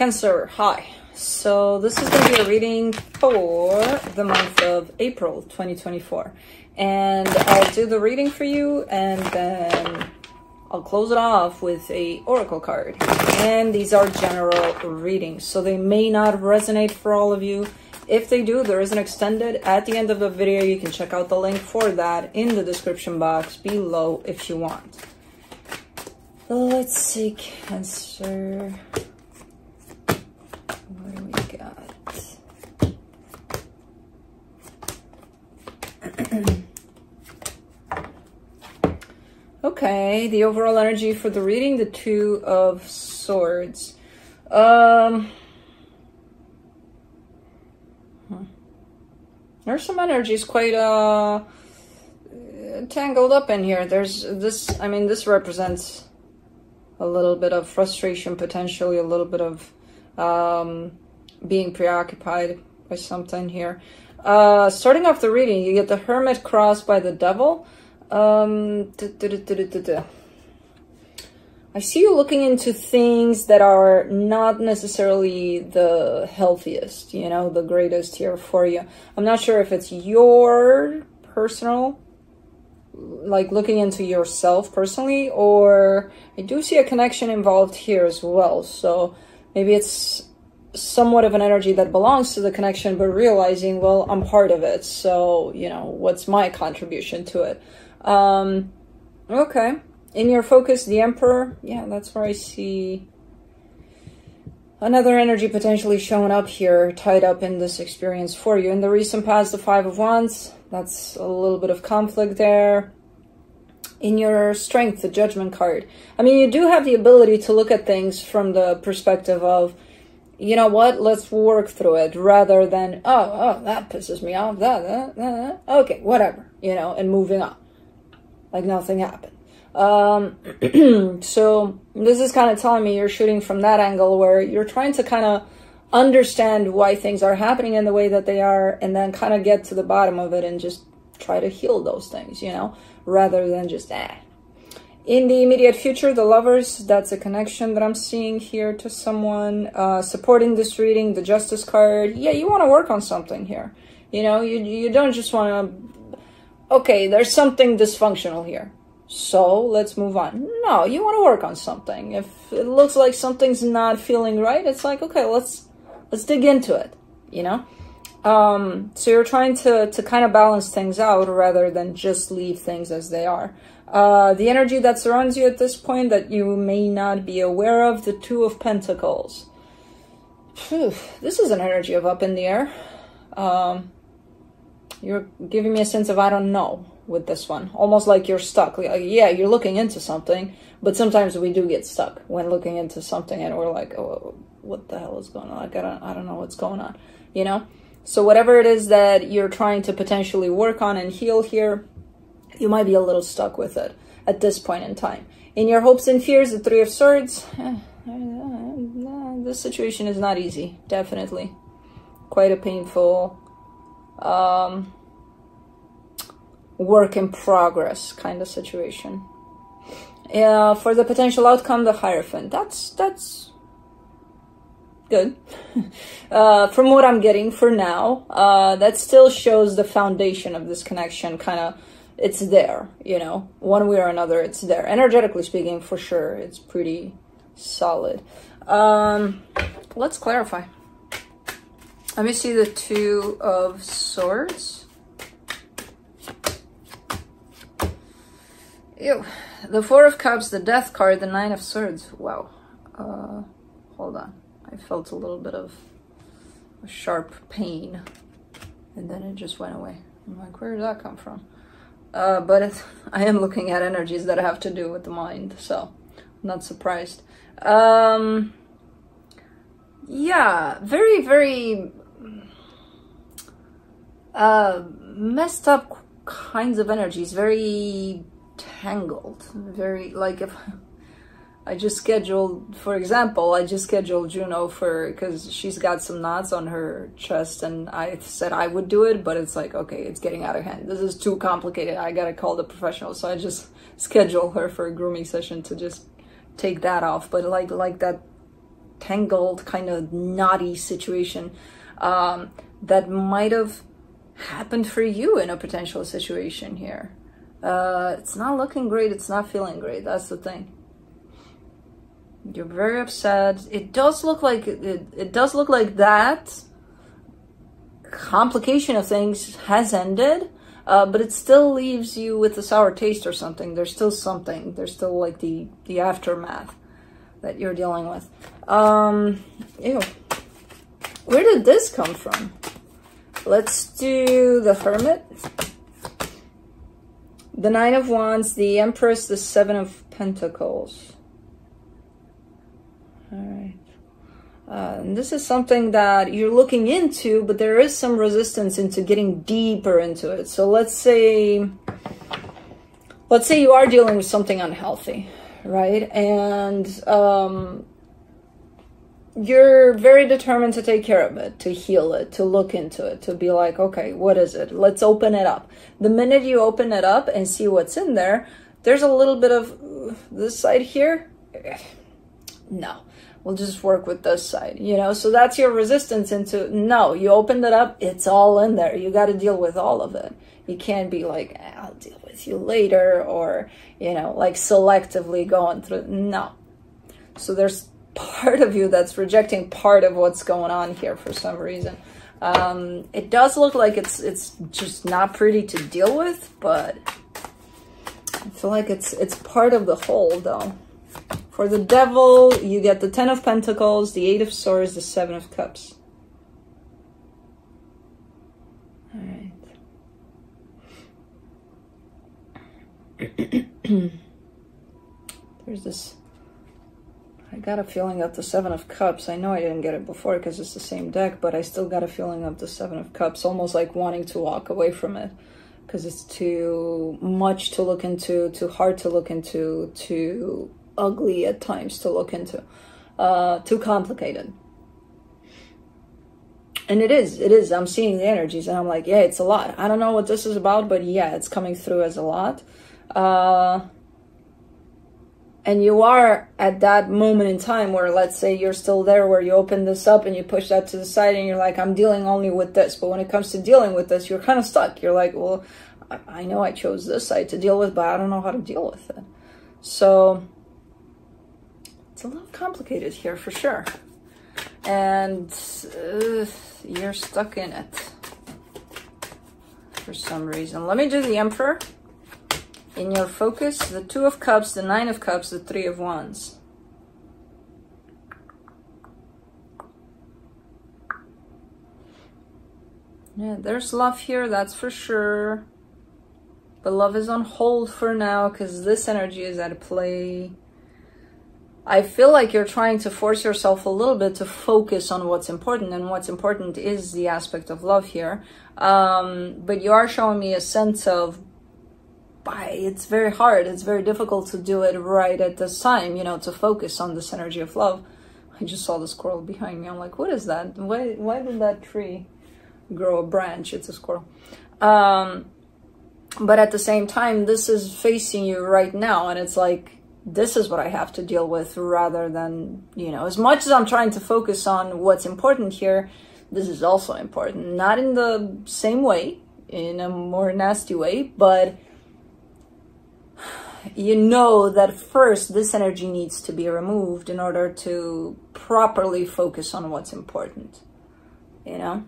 Cancer, hi. So this is going to be a reading for the month of April 2024. And I'll do the reading for you and then I'll close it off with a oracle card. And these are general readings, so they may not resonate for all of you. If they do, there is an extended at the end of the video. You can check out the link for that in the description box below if you want. Let's see, Cancer. What do we got? Okay, the overall energy for the reading, the Two of Swords. There's some energies quite tangled up in here. There's this, I mean, this represents a little bit of frustration, potentially a little bit of being preoccupied by something here. Starting off the reading, you get the Hermit crossed by the Devil. I see you looking into things that are not necessarily the healthiest, you know, the greatest here for you. I'm not sure if it's your personal, like looking into yourself personally, or I do see a connection involved here as well. So maybe it's somewhat of an energy that belongs to the connection, but realizing, well, I'm part of it. So, you know, what's my contribution to it? Okay. In your focus, the Emperor. Yeah, that's where I see another energy potentially showing up here, tied up in this experience for you. In the recent past, the Five of Wands. That's a little bit of conflict there. In your strength, the Judgment card. I mean, you do have the ability to look at things from the perspective of, you know what, let's work through it, rather than, oh, that pisses me off, okay, whatever, you know, and moving on, like nothing happened. So this is kind of telling me you're shooting from that angle where you're trying to kind of understand why things are happening in the way that they are, and then kind of get to the bottom of it and just try to heal those things, you know, rather than just In the immediate future, the Lovers, that's a connection that I'm seeing here to someone. Supporting this reading, the Justice card. Yeah, you want to work on something here. You know, you don't just want to, okay, there's something dysfunctional here, so let's move on. No, you want to work on something. If it looks like something's not feeling right, it's like, okay, let's dig into it, you know? So you're trying to kind of balance things out rather than just leave things as they are. The energy that surrounds you at this point that you may not be aware of, the Two of Pentacles. Whew, this is an energy of up in the air. You're giving me a sense of I don't know with this one. Almost like you're stuck. Like, yeah, you're looking into something, but sometimes we do get stuck when looking into something and we're like, oh, what the hell is going on? Like, I don't know what's going on, you know? So whatever it is that you're trying to potentially work on and heal here, you might be a little stuck with it at this point in time. In your hopes and fears, the Three of Swords. This situation is not easy, definitely. Quite a painful work in progress kind of situation. For the potential outcome, the Hierophant. That's good. From what I'm getting for now, that still shows the foundation of this connection, kind of, it's there, you know, one way or another, it's there. Energetically speaking, for sure, it's pretty solid. Let's clarify. Let me see the Two of Swords. Ew. The Four of Cups, the Death card, the Nine of Swords. Wow. Hold on. I felt a little bit of a sharp pain, and then it just went away. I'm like, where did that come from? But I am looking at energies that have to do with the mind, so I'm not surprised. Yeah, very, very messed up kinds of energies, very tangled, very, like if... I just scheduled, for example, I just scheduled Juno for, because she's got some knots on her chest, and I said I would do it, but it's like, okay, it's getting out of hand. This is too complicated. I gotta call the professional. So I just schedule her for a grooming session to just take that off. But like that tangled, kind of knotty situation that might have happened for you in a potential situation here. It's not looking great. It's not feeling great. That's the thing. You're very upset. It does look like it does look like that complication of things has ended, but it still leaves you with a sour taste or something. There's still something. There's still like the aftermath that you're dealing with. Ew. Where did this come from? Let's do the Hermit, the Nine of Wands, the Empress, the Seven of Pentacles. All right. And this is something that you're looking into, but there is some resistance into getting deeper into it. So let's say you are dealing with something unhealthy, right? And you're very determined to take care of it, to heal it, to look into it, to be like, okay, what is it? Let's open it up. The minute you open it up and see what's in there, there's a little bit of this side here. No, we'll just work with this side, you know? So that's your resistance into, no, you opened it up, it's all in there. You got to deal with all of it. You can't be like, eh, I'll deal with you later, or, you know, like selectively going through. No. So there's part of you that's rejecting part of what's going on here for some reason. It does look like it's just not pretty to deal with, but I feel like it's part of the whole though. For the Devil, you get the Ten of Pentacles, the Eight of Swords, the Seven of Cups. All right. There's this, I got a feeling of the Seven of Cups. I know I didn't get it before because it's the same deck, but I still got a feeling of the Seven of Cups, almost like wanting to walk away from it because it's too much to look into, too hard to look into, too ugly at times to look into, too complicated. And it is, I'm seeing the energies and I'm like, yeah, it's a lot. I don't know what this is about, but yeah, it's coming through as a lot. And you are at that moment in time where, let's say you're still there, where you open this up and you push that to the side and you're like, I'm dealing only with this. But when it comes to dealing with this, you're kind of stuck. You're like, well, I know I chose this side to deal with, but I don't know how to deal with it. So it's a little complicated here for sure. And you're stuck in it for some reason. Let me do the Emperor. In your focus, the Two of Cups, the Nine of Cups, the Three of Wands. Yeah, there's love here, that's for sure. But love is on hold for now because this energy is at play. I feel like you're trying to force yourself a little bit to focus on what's important, and what's important is the aspect of love here. But you are showing me a sense of, it's very hard, it's very difficult to do it right at this time, you know, to focus on this energy of love. I just saw the squirrel behind me. I'm like, what is that? Why did that tree grow a branch? It's a squirrel. But at the same time, this is facing you right now, and it's like, this is what I have to deal with, rather than, you know, as much as I'm trying to focus on what's important here, this is also important. Not in the same way, in a more nasty way, but you know that first this energy needs to be removed in order to properly focus on what's important, you know?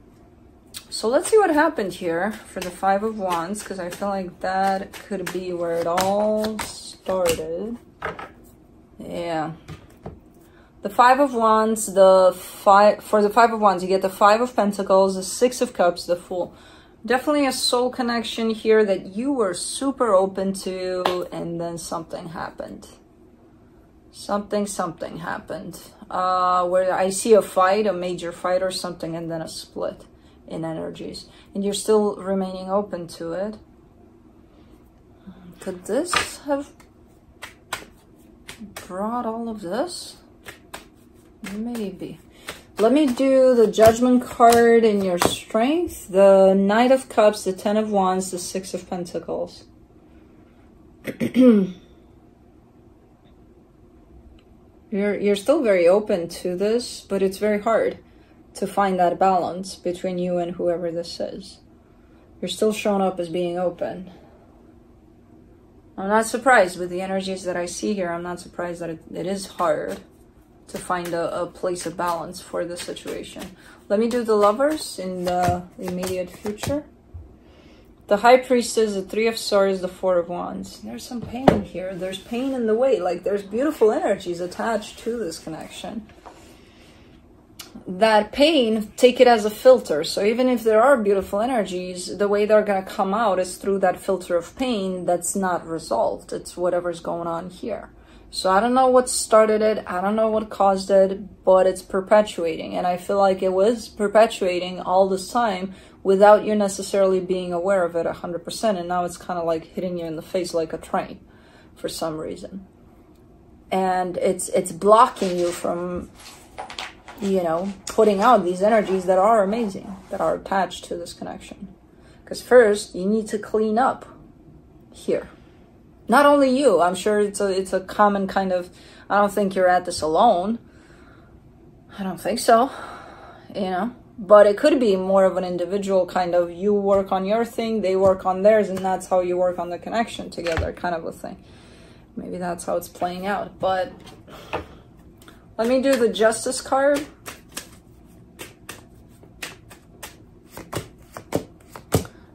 So let's see what happened here for the Five of Wands, because I feel like that could be where it all started. Yeah. The Five of Wands, for the Five of Wands, you get the Five of Pentacles, the Six of Cups, the Fool. Definitely a soul connection here that you were super open to, and then something happened. Something happened. Where I see a fight, a major fight or something, and then a split in energies. And you're still remaining open to it. Could this have brought all of this? Maybe. Let me do the Judgment card in your strength, the Knight of Cups, the Ten of Wands, the Six of Pentacles. You're still very open to this, but it's very hard to find that balance between you and whoever this is. You're still shown up as being open. I'm not surprised with the energies that I see here. I'm not surprised that it is hard to find a place of balance for this situation. Let me do the lovers in the immediate future. The High Priestess, the Three of Swords, the Four of Wands. There's some pain here. There's pain in the way. Like, there's beautiful energies attached to this connection. That pain, take it as a filter. So even if there are beautiful energies, the way they're going to come out is through that filter of pain that's not resolved. It's whatever's going on here. So I don't know what started it, I don't know what caused it, but it's perpetuating. And I feel like it was perpetuating all this time without you necessarily being aware of it 100%. And now it's kind of like hitting you in the face like a train for some reason. And it's blocking you from, you know, putting out these energies that are amazing, that are attached to this connection. Because first, you need to clean up here. Not only you, I'm sure it's a common kind of, I don't think you're at this alone. I don't think so, you know. But it could be more of an individual kind of, you work on your thing, they work on theirs, and that's how you work on the connection together kind of a thing. Maybe that's how it's playing out. But let me do the Justice card.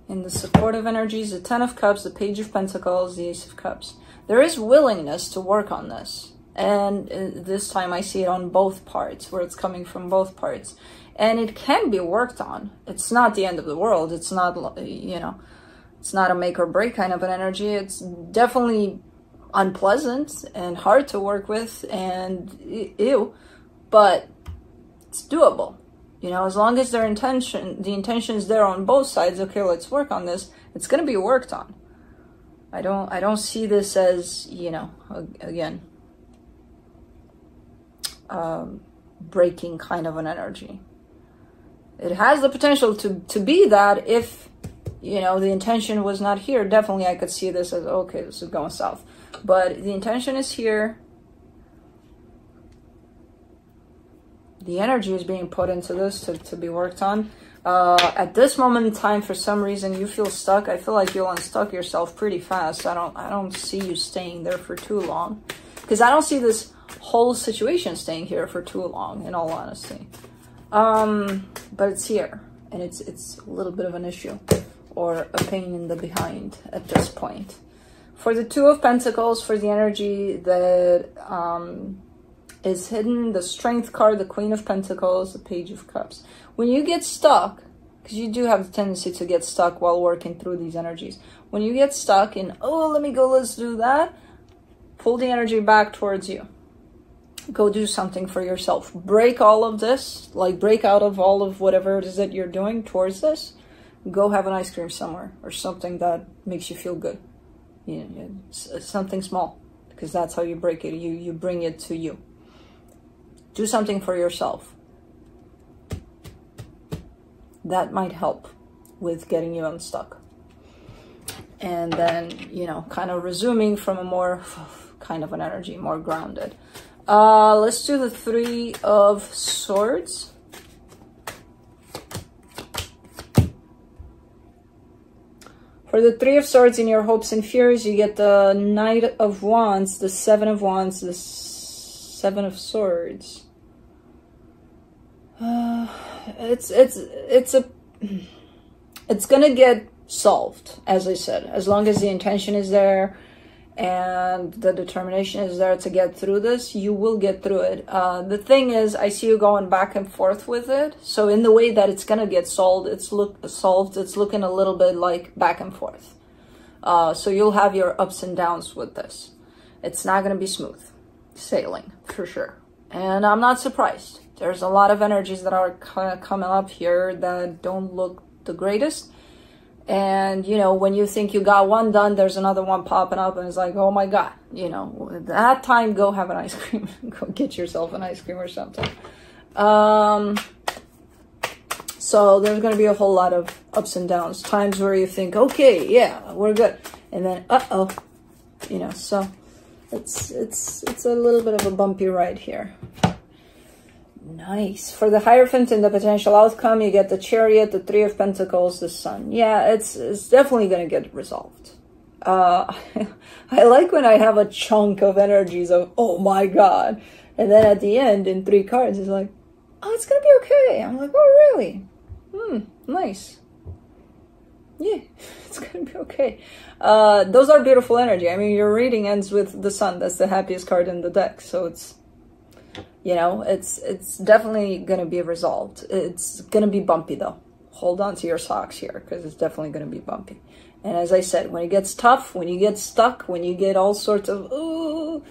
In the supportive energies, the Ten of Cups, the Page of Pentacles, the Ace of Cups. There is willingness to work on this. And this time I see it on both parts, where it's coming from both parts. And it can be worked on. It's not the end of the world. It's not, you know, it's not a make or break kind of an energy. It's definitely unpleasant and hard to work with and ew, but it's doable. You know, as long as their intention, the intention is there on both sides, okay, let's work on this, it's going to be worked on. I don't see this as, you know, again, breaking kind of an energy. It has the potential to be that if, you know, the intention was not here. Definitely I could see this as, okay, this is going south. But the intention is here. The energy is being put into this to be worked on. At this moment in time, for some reason, you feel stuck. I feel like you'll unstuck yourself pretty fast. I don't see you staying there for too long. Because I don't see this whole situation staying here for too long, in all honesty. But it's here. And it's a little bit of an issue. Or a pain in the behind at this point. For the Two of Pentacles, for the energy that is hidden, the Strength card, the Queen of Pentacles, the Page of Cups. When you get stuck, because you do have the tendency to get stuck while working through these energies, when you get stuck in, oh, let me go, let's do that, pull the energy back towards you. Go do something for yourself. Break all of this, like break out of all of whatever it is that you're doing towards this. Go have an ice cream somewhere or something that makes you feel good. You know, something small, because that's how you break it. You bring it to you. Do something for yourself. That might help with getting you unstuck. And then, you know, kind of resuming from a more kind of an energy, more grounded. Let's do the Three of Swords. For the Three of Swords, in your hopes and fears, you get the Knight of Wands, the Seven of Wands, the Seven of Swords. It's gonna get solved, as I said, as long as the intention is there and the determination is there to get through this. You will get through it. The thing is, I see you going back and forth with it. So in the way that it's gonna get solved, it's looking a little bit like back and forth. So you'll have your ups and downs with this. It's not gonna be smooth sailing for sure. And I'm not surprised. There's a lot of energies that are kind of coming up here that don't look the greatest. And, you know, when you think you got one done, there's another one popping up and it's like, oh my God, you know, that time, go have an ice cream, go get yourself an ice cream or something. So there's going to be a whole lot of ups and downs, times where you think, okay, yeah, we're good. And then, you know, so it's a little bit of a bumpy ride here. Nice. For the Hierophant and the potential outcome, you get the Chariot, the Three of Pentacles, the Sun. Yeah, it's definitely going to get resolved. I like when I have a chunk of energies of, oh my God. And then at the end, in three cards, it's like, oh, it's going to be okay. I'm like, oh, really? Hmm, nice. Yeah, it's going to be okay. Those are beautiful energy. I mean, your reading ends with the Sun. That's the happiest card in the deck. So it's, you know, it's definitely going to be resolved. It's going to be bumpy, though. Hold on to your socks here, because it's definitely going to be bumpy. And as I said, when it gets tough, when you get stuck, when you get all sorts of, ooh,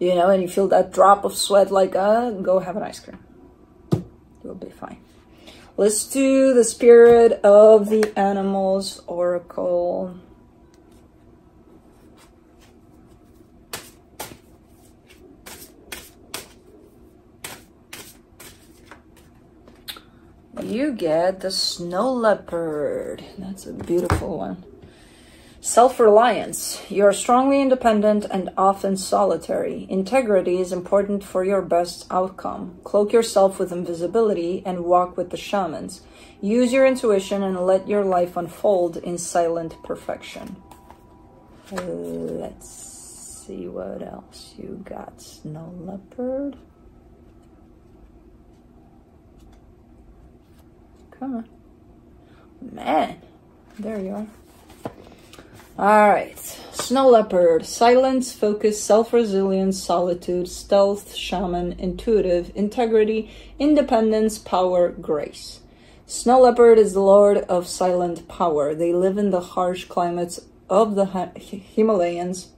you know, and you feel that drop of sweat, like, go have an ice cream. You'll be fine. Let's do the Spirit of the Animals Oracle. You get the Snow Leopard. That's a beautiful one. Self-reliance. You are strongly independent and often solitary. Integrity is important for your best outcome. Cloak yourself with invisibility and walk with the shamans. Use your intuition and let your life unfold in silent perfection. Let's see what else you got, Snow Leopard. Come on. Man, there you are. All right. Snow Leopard. Silence, focus, self-resilience, solitude, stealth, shaman, intuitive, integrity, independence, power, grace. Snow Leopard is the lord of silent power. They live in the harsh climates of the Himalayas,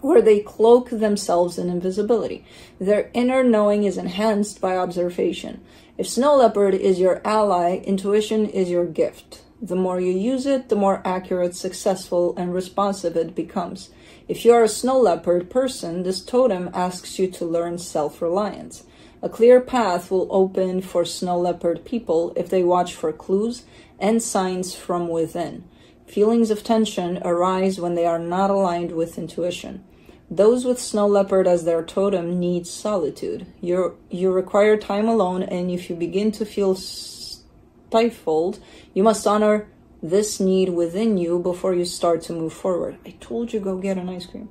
where they cloak themselves in invisibility. Their inner knowing is enhanced by observation. If Snow Leopard is your ally, intuition is your gift. The more you use it, the more accurate, successful, and responsive it becomes. If you are a Snow Leopard person, this totem asks you to learn self-reliance. A clear path will open for Snow Leopard people if they watch for clues and signs from within. Feelings of tension arise when they are not aligned with intuition. Those with Snow Leopard as their totem need solitude. You require time alone, and if you begin to feel stifled, you must honor this need within you before you start to move forward. I told you, go get an ice cream.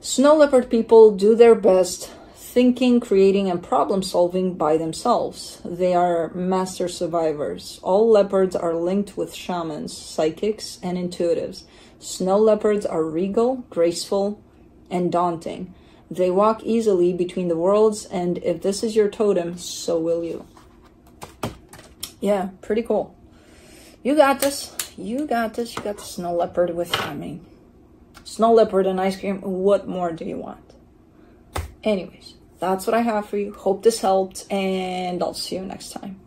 Snow Leopard people do their best thinking, creating, and problem-solving by themselves. They are master survivors. All leopards are linked with shamans, psychics, and intuitives. Snow leopards are regal, graceful, and daunting. They walk easily between the worlds, and if this is your totem, so will you. Yeah, pretty cool. You got this. You got this. You got the Snow Leopard with, I mean, Snow Leopard and ice cream. What more do you want? Anyways, that's what I have for you. Hope this helped, and I'll see you next time.